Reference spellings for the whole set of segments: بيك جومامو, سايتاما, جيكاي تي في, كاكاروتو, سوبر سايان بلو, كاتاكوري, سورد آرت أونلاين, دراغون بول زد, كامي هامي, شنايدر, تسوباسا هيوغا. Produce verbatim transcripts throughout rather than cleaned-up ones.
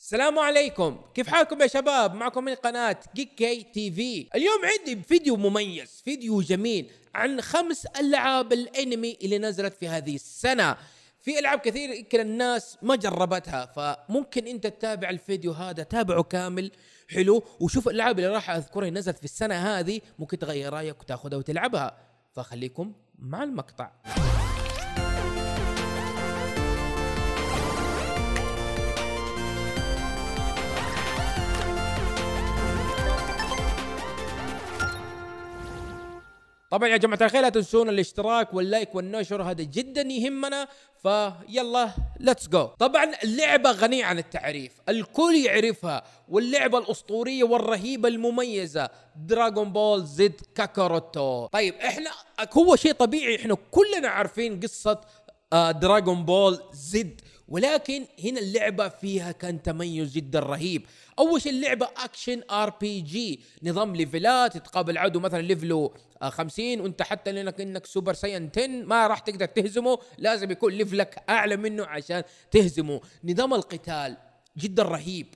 السلام عليكم، كيف حالكم يا شباب؟ معكم من قناة جيكاي تي في. اليوم عندي فيديو مميز، فيديو جميل عن خمس ألعاب الأنمي اللي نزلت في هذه السنة. في ألعاب كثير يمكن الناس ما جربتها، فممكن أنت تتابع الفيديو هذا، تابعه كامل حلو، وشوف الألعاب اللي راح أذكرها نزلت في السنة هذه، ممكن تغير رأيك وتاخذها وتلعبها. فخليكم مع المقطع. طبعا يا جماعة الخير لا تنسون الاشتراك واللايك والنشر، هذا جدا يهمنا. فيلا ليتس جو. طبعا اللعبة غنية عن التعريف، الكل يعرفها، واللعبة الأسطورية والرهيبة المميزة دراغون بول زد كاكاروتو. طيب احنا هو شيء طبيعي، احنا كلنا عارفين قصة دراغون بول زد، ولكن هنا اللعبة فيها كان تميز جدا رهيب. أول شيء اللعبة أكشن آر بي جي، نظام ليفلات، تقابل عدو مثلا ليفله خمسين وأنت حتى لأنك إنك سوبر سايان عشرة ما راح تقدر تهزمه، لازم يكون ليفلك أعلى منه عشان تهزمه. نظام القتال جدا رهيب،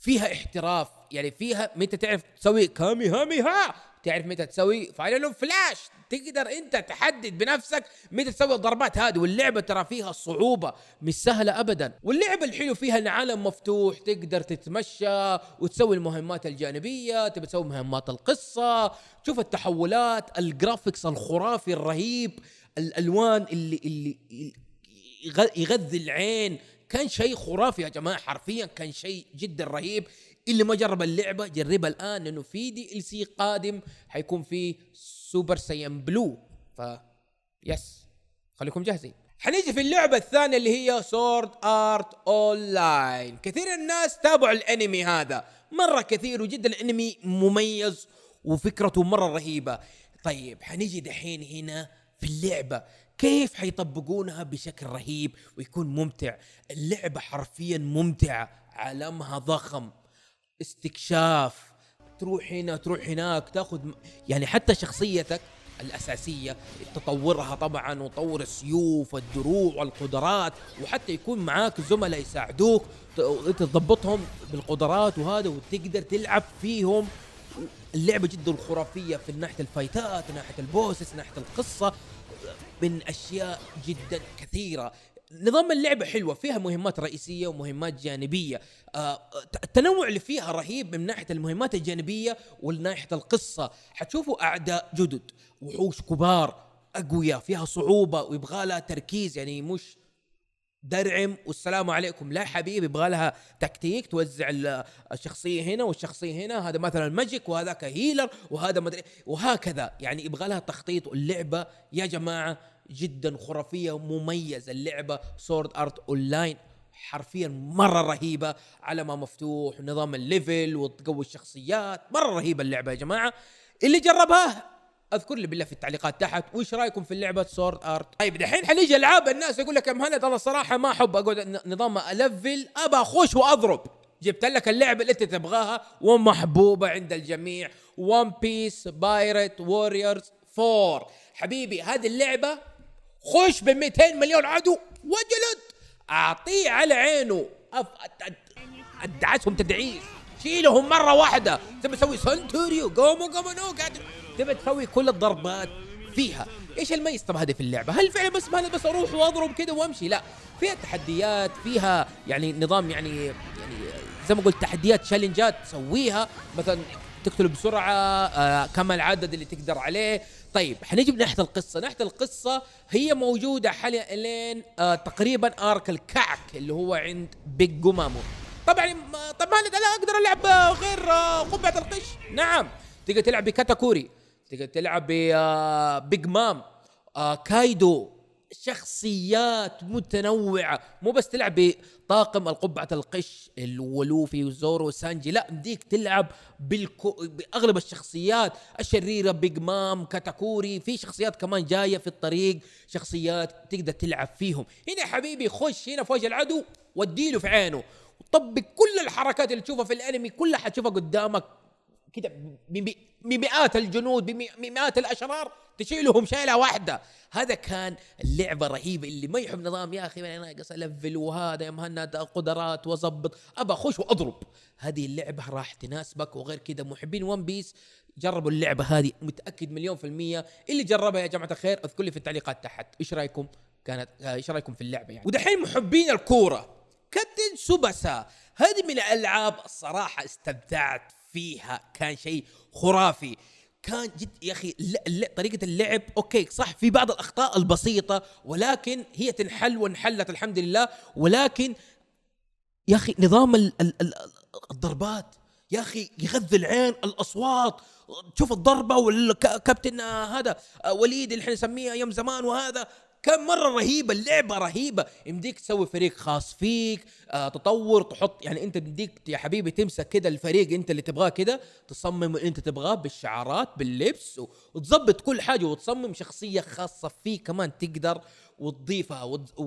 فيها احتراف، يعني فيها متى تعرف تسوي كامي هامي ها، تعرف متى تسوي فاينل فلاش، تقدر انت تحدد بنفسك متى تسوي الضربات هذه. واللعبه ترى فيها الصعوبه مش سهله ابدا، واللعبه الحلو فيها ان عالم مفتوح، تقدر تتمشى وتسوي المهمات الجانبيه، تبي تسوي مهمات القصه، تشوف التحولات، الجرافيكس الخرافي الرهيب، الالوان اللي اللي يغذي العين، كان شيء خرافي يا جماعه، حرفيا كان شيء جدا رهيب. اللي ما جرب اللعبه جربها الان، لانه في دي ال سي قادم حيكون في سوبر سايان بلو، ف يس خليكم جاهزين. حنيجي في اللعبه الثانيه اللي هي سورد آرت أونلاين. كثير الناس تابعوا الانمي هذا مره كثير، وجدا الانمي مميز وفكرته مره رهيبه. طيب حنيجي دحين هنا في اللعبه كيف حيطبقونها بشكل رهيب ويكون ممتع. اللعبه حرفيا ممتعه، عالمها ضخم، استكشاف، تروح هنا تروح هناك، تاخذ يعني حتى شخصيتك الاساسيه تطورها طبعا، وتطور السيوف والدروع والقدرات، وحتى يكون معاك زملاء يساعدوك تضبطهم بالقدرات وهذا، وتقدر تلعب فيهم. اللعبه جدا خرافيه في ناحيه الفايتات، ناحيه البوسس، ناحيه القصه، من اشياء جدا كثيره. نظام اللعبة حلوة، فيها مهمات رئيسية ومهمات جانبية، التنوع اللي فيها رهيب من ناحية المهمات الجانبية وناحية القصة. حتشوفوا أعداء جدد، وحوش كبار أقوياء، فيها صعوبة ويبغالها تركيز، يعني مش درعم والسلام عليكم، لا حبيبي، يبغالها تكتيك، توزع الشخصية هنا والشخصية هنا، هذا مثلا ماجيك وهذاك هيلر وهذا مدري وهكذا، يعني يبغالها تخطيط. واللعبة يا جماعة جدا خرافيه ومميزه، اللعبه سورد آرت أونلاين حرفيا مره رهيبه، عالمها مفتوح، ونظام الليفل، وتقوي الشخصيات، مره رهيبه اللعبه يا جماعه. اللي جربها اذكر لي بالله في التعليقات تحت وش رايكم في لعبه سورد آرت. طيب دحين حنيجي العاب الناس يقول لك يا مهند انا الصراحه ما احب اقعد نظام الفل، ابى اخش واضرب. جبت لك اللعبه اللي انت تبغاها ومحبوبه عند الجميع، ون بيس بايرت ووريورز أربعة. حبيبي هذه اللعبه خش ب مئتين مليون عدو وجلد، اعطيه على عينه، ادعسهم تدعيس، شيلهم مره واحده. تبي تسوي سونتوريو جومو جومو نو جاتو، تبي تسوي كل الضربات فيها. ايش الميز طب هذه في اللعبه؟ هل فعلا بس ما بس اروح واضرب كده وامشي؟ لا، فيها تحديات، فيها يعني نظام يعني يعني زي ما قلت تحديات، تشالنجات تسويها، مثلا تقتله بسرعه، آه، كم العدد اللي تقدر عليه. طيب حنيجي ناحيه القصه، ناحيه القصه هي موجوده حاليا لين آه، تقريبا ارك الكعك اللي هو عند بيك جومامو. طبعا طب ما انا اقدر العب غير آه، قبعه القش. نعم تقدر تلعب بكاتاكوري، تقدر تلعب ببيج مام، آه، كايدو، شخصيات متنوعة، مو بس تلعب بطاقم القبعة القش والولوفي وزورو وسانجي، لا مديك تلعب بالكو... بأغلب الشخصيات الشريرة، بيج مام، كاتاكوري، في شخصيات كمان جاية في الطريق، شخصيات تقدر تلعب فيهم. هنا حبيبي خش هنا في وجه العدو واديله في عينه، وطبق كل الحركات اللي تشوفها في الانمي كلها حتشوفها قدامك كذا بمئات الجنود بمئات الاشرار تشيلهم شيله واحده. هذا كان اللعبه رهيبه. اللي ما يحب نظام يا اخي انا ناقص الفل وهذا يا مهند قدرات واظبط ابى اخش واضرب، هذه اللعبه راح تناسبك. وغير كذا محبين ون بيس جربوا اللعبه هذه، متاكد مليون في المية اللي جربها يا جماعه الخير اذكر لي في التعليقات تحت ايش رايكم كانت، ايش رايكم في اللعبه يعني. ودحين محبين الكوره كابتن سوباسا، هذه من الالعاب الصراحه استمتعت فيها، كان شيء خرافي، كان جد يا اخي طريقه اللعب اوكي صح في بعض الاخطاء البسيطه ولكن هي تنحل وانحلت الحمد لله. ولكن يا اخي نظام ال ال ال الضربات يا اخي يغذي العين، الاصوات تشوف الضربه والكابتن هذا وليد اللي احنا نسميه ايام زمان، وهذا كان مرة رهيبة اللعبة رهيبة. يمديك تسوي فريق خاص فيك، آه تطور تحط يعني انت بديك يا حبيبي تمسك كده الفريق انت اللي تبغاه كده، تصمم اللي انت تبغاه بالشعارات باللبس وتظبط كل حاجة وتصمم شخصية خاصة فيك كمان تقدر وتضيفها. ولما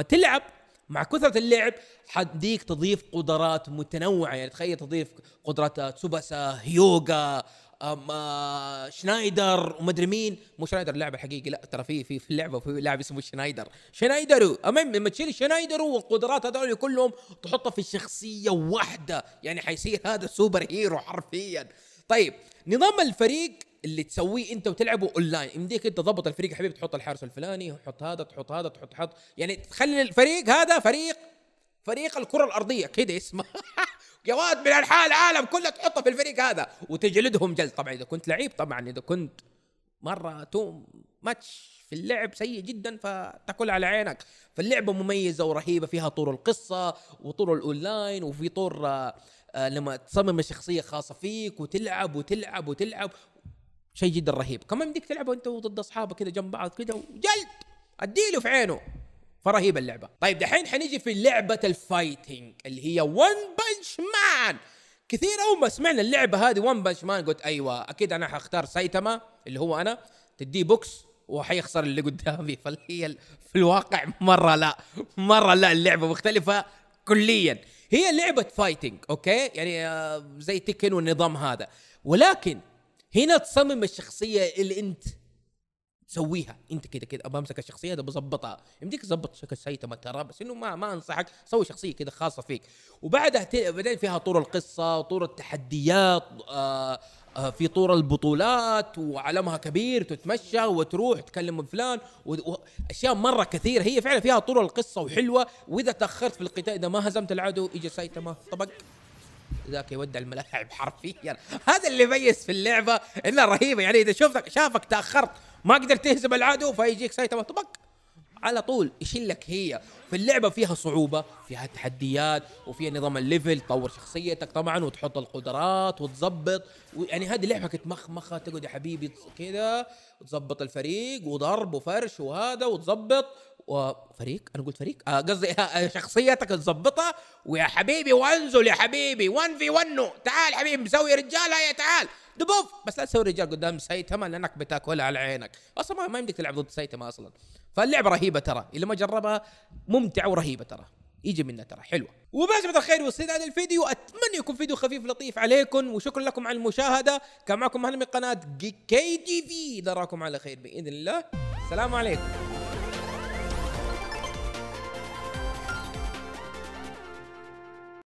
وت... تلعب مع كثرة اللعب حديك تضيف قدرات متنوعة، يعني تخيل تضيف قدرات تسوباسا هيوغا اما شنايدر ومدري مين، مو شنايدر اللعبه الحقيقي لا ترى في في في اللعبه في لاعب اسمه شنايدر شنايدر امم لما تشيل شنايدر والقدرات هذول كلهم تحطها في شخصيه واحده يعني حيصير هذا سوبر هيرو حرفيا. طيب نظام الفريق اللي تسويه انت وتلعبه اونلاين يمديك انت تضبط الفريق يا حبيبي، تحط الحارس الفلاني وتحط هذا تحط هذا تحط حط يعني تخلي الفريق هذا فريق فريق الكره الارضيه كده اسمه جواد من انحاء العالم كله تحطه في الفريق هذا وتجلدهم جلد. طبعا اذا كنت لعيب، طبعا اذا كنت مره توم ماتش في اللعب سيء جدا فتاكل على عينك. فاللعبه مميزه ورهيبه، فيها طور القصه وطور الاونلاين وفي طور آآ آآ لما تصمم شخصيه خاصه فيك وتلعب وتلعب وتلعب شيء جدا رهيب. كمان بدك تلعب انت وضد اصحابك كذا جنب بعض كذا وجلد اديله في عينه، فرهيبه اللعبه. طيب دحين حنيجي في لعبه الفايتنج اللي هي ون بنش مان. كثير اول ما سمعنا اللعبه هذه ون بنش مان قلت ايوه اكيد انا حختار سايتاما اللي هو انا تدي بوكس وحيخسر اللي قدامي، فهي في الواقع مره لا مره لا اللعبه مختلفه كليا. هي لعبه فايتنج اوكي يعني زي تكن والنظام هذا، ولكن هنا تصمم الشخصيه اللي انت سويها انت كده كده ابى امسك الشخصيه هذا بظبطها، يمديك تظبط شكل سايتاما ترى بس انه ما ما انصحك سوي شخصيه كده خاصه فيك. وبعدها بعدين فيها طور القصه، طور التحديات، آآ آآ في طور البطولات وعلمها كبير تتمشى وتروح تكلم فلان واشياء مره كثير. هي فعلا فيها طور القصه وحلوه، واذا تاخرت في القتال اذا ما هزمت العدو يجي سايتاما طبق ذاك يودع الملاعب حرفيا. هذا اللي يميز في اللعبه انها رهيبه، يعني اذا شفتك شافك تاخرت ما قدرت تهزم العدو فيجيك سايتاما طبق على طول يشلك. هي في اللعبه فيها صعوبه، فيها تحديات، وفيها نظام الليفل تطور شخصيتك طبعا وتحط القدرات وتظبط، يعني هذه لعبه مخمخه تقعد يا حبيبي كذا وتظبط الفريق وضرب وفرش وهذا وتظبط وفريق انا قلت فريق آه قصدي شخصيتك تظبطها ويا حبيبي وانزل يا حبيبي وان في ونو تعال حبيبي مسوي رجال هيا تعال دبوف، بس لا تسوي رجال قدام سايتاما لانك بتاكلها على عينك، اصلا ما يمديك تلعب ضد سايتاما اصلا. فاللعبه رهيبه ترى، اللي ما جربها ممتعه ورهيبه ترى يجي منها ترى حلوه. وبس بدر خير وصل هذا الفيديو، اتمنى يكون فيديو خفيف لطيف عليكم وشكرا لكم على المشاهده. كان معكم مهند من قناه جيكاي تي في، نراكم على خير باذن الله، السلام عليكم.